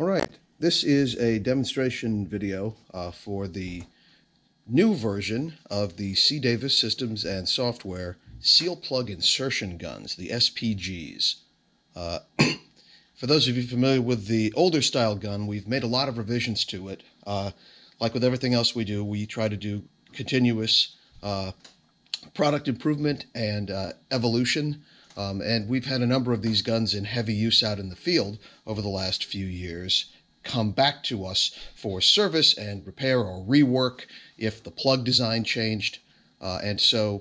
All right, this is a demonstration video for the new version of the C. Davis Systems and Software seal plug insertion guns, the SPGs. For those of you familiar with the older style gun, we've made a lot of revisions to it. Like with everything else we do, we try to do continuous product improvement and evolution. And we've had a number of these guns in heavy use out in the field over the last few years come back to us for service and repair or rework if the plug design changed. And so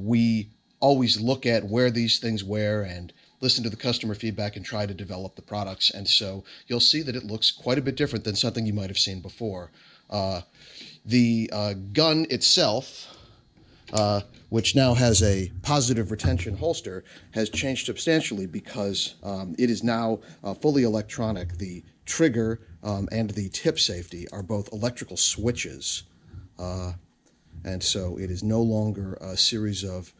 we always look at where these things wear and listen to the customer feedback and try to develop the products. And so you'll see that it looks quite a bit different than something you might have seen before. The gun itself, which now has a positive retention holster, has changed substantially because it is now fully electronic. The trigger and the tip safety are both electrical switches. And so it is no longer a series of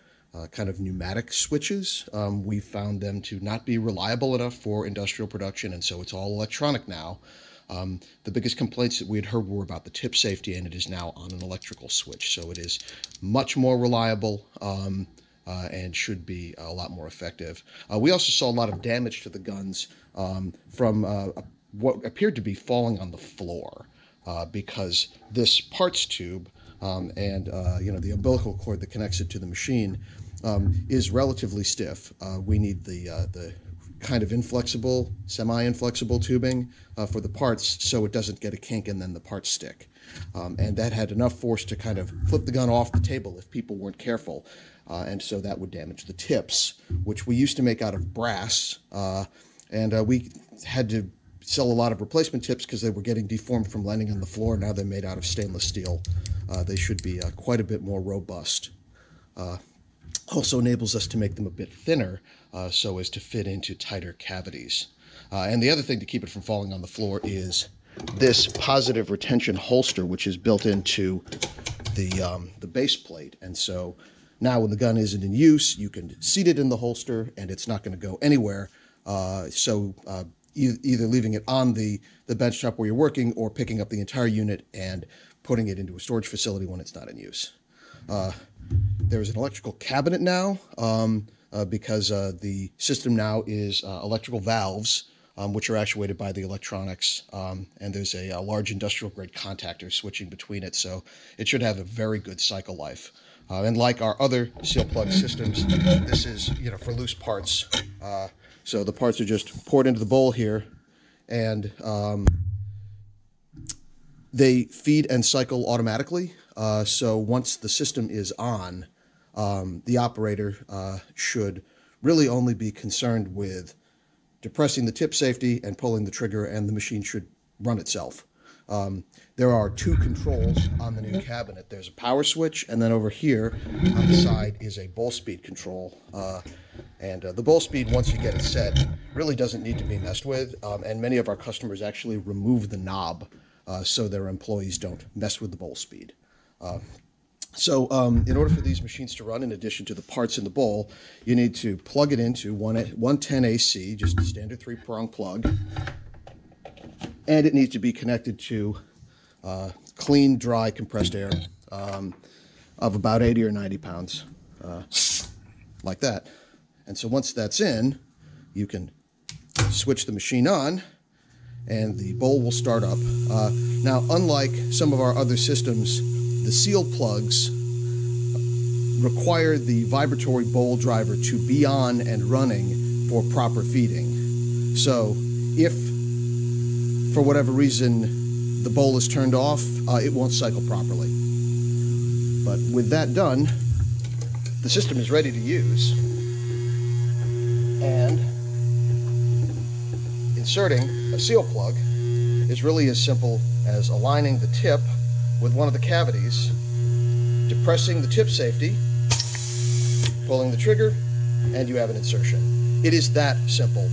kind of pneumatic switches. We found them to not be reliable enough for industrial production, and so it's all electronic now. The biggest complaints that we had heard were about the tip safety, and it is now on an electrical switch. So it is much more reliable and should be a lot more effective. We also saw a lot of damage to the guns from what appeared to be falling on the floor because this parts tube and the umbilical cord that connects it to the machine is relatively stiff. We need the kind of inflexible, semi-inflexible tubing for the parts so it doesn't get a kink and then the parts stick. And that had enough force to kind of flip the gun off the table if people weren't careful. And so that would damage the tips, which we used to make out of brass. And we had to sell a lot of replacement tips because they were getting deformed from landing on the floor. Now they're made out of stainless steel. They should be quite a bit more robust. Also enables us to make them a bit thinner so as to fit into tighter cavities. And the other thing to keep it from falling on the floor is this positive retention holster, which is built into the base plate. And so now when the gun isn't in use, you can seat it in the holster and it's not going to go anywhere. So either leaving it on the bench top where you're working or picking up the entire unit and putting it into a storage facility when it's not in use. There's an electrical cabinet now because the system now is electrical valves, which are actuated by the electronics, and there's a large industrial-grade contactor switching between it, so it should have a very good cycle life. And like our other seal plug systems, this is for loose parts. So the parts are just poured into the bowl here, and they feed and cycle automatically. So once the system is on, the operator should really only be concerned with depressing the tip safety and pulling the trigger, and the machine should run itself. There are two controls on the new cabinet. There's a power switch, and then over here on the side is a bowl speed control. And the bowl speed, once you get it set, really doesn't need to be messed with, and many of our customers actually remove the knob so their employees don't mess with the bowl speed. So in order for these machines to run, in addition to the parts in the bowl, you need to plug it into 110 AC, just a standard 3-prong plug, and it needs to be connected to clean, dry, compressed air of about 80 or 90 pounds, like that. And so once that's in, you can switch the machine on, and the bowl will start up. Now, unlike some of our other systems, the seal plugs require the vibratory bowl driver to be on and running for proper feeding. So if, for whatever reason, the bowl is turned off, it won't cycle properly. But with that done, the system is ready to use. And inserting a seal plug is really as simple as aligning the tip with one of the cavities, depressing the tip safety, pulling the trigger, and you have an insertion. It is that simple.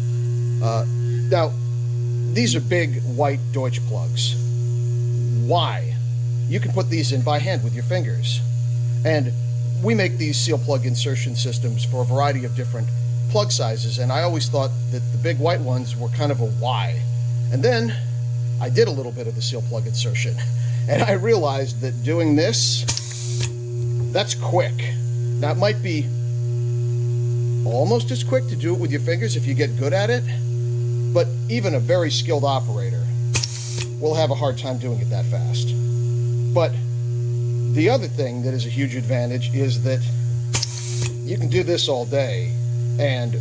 Now, these are big white Deutsch plugs. Why? You can put these in by hand with your fingers. And we make these seal plug insertion systems for a variety of different plug sizes, and I always thought that the big white ones were kind of a why. And then I did a little bit of the seal plug insertion, and I realized that doing this, that's quick. Now, it might be almost as quick to do it with your fingers if you get good at it, but even a very skilled operator will have a hard time doing it that fast. But the other thing that is a huge advantage is that you can do this all day, and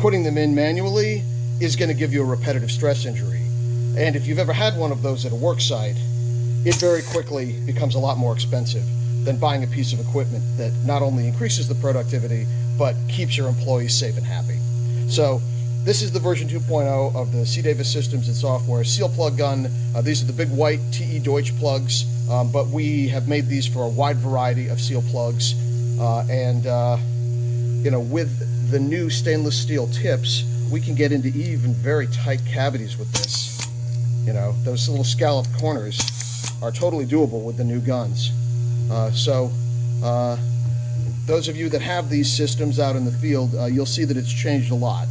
putting them in manually is going to give you a repetitive stress injury. And if you've ever had one of those at a work site, it very quickly becomes a lot more expensive than buying a piece of equipment that not only increases the productivity, but keeps your employees safe and happy. So this is the version 2.0 of the C. Davis Systems and Software seal plug gun. These are the big white TE Deutsch plugs, but we have made these for a wide variety of seal plugs. You know, with the new stainless steel tips, we can get into even very tight cavities with this. You know, those little scalloped corners are totally doable with the new guns. Those of you that have these systems out in the field, you'll see that it's changed a lot.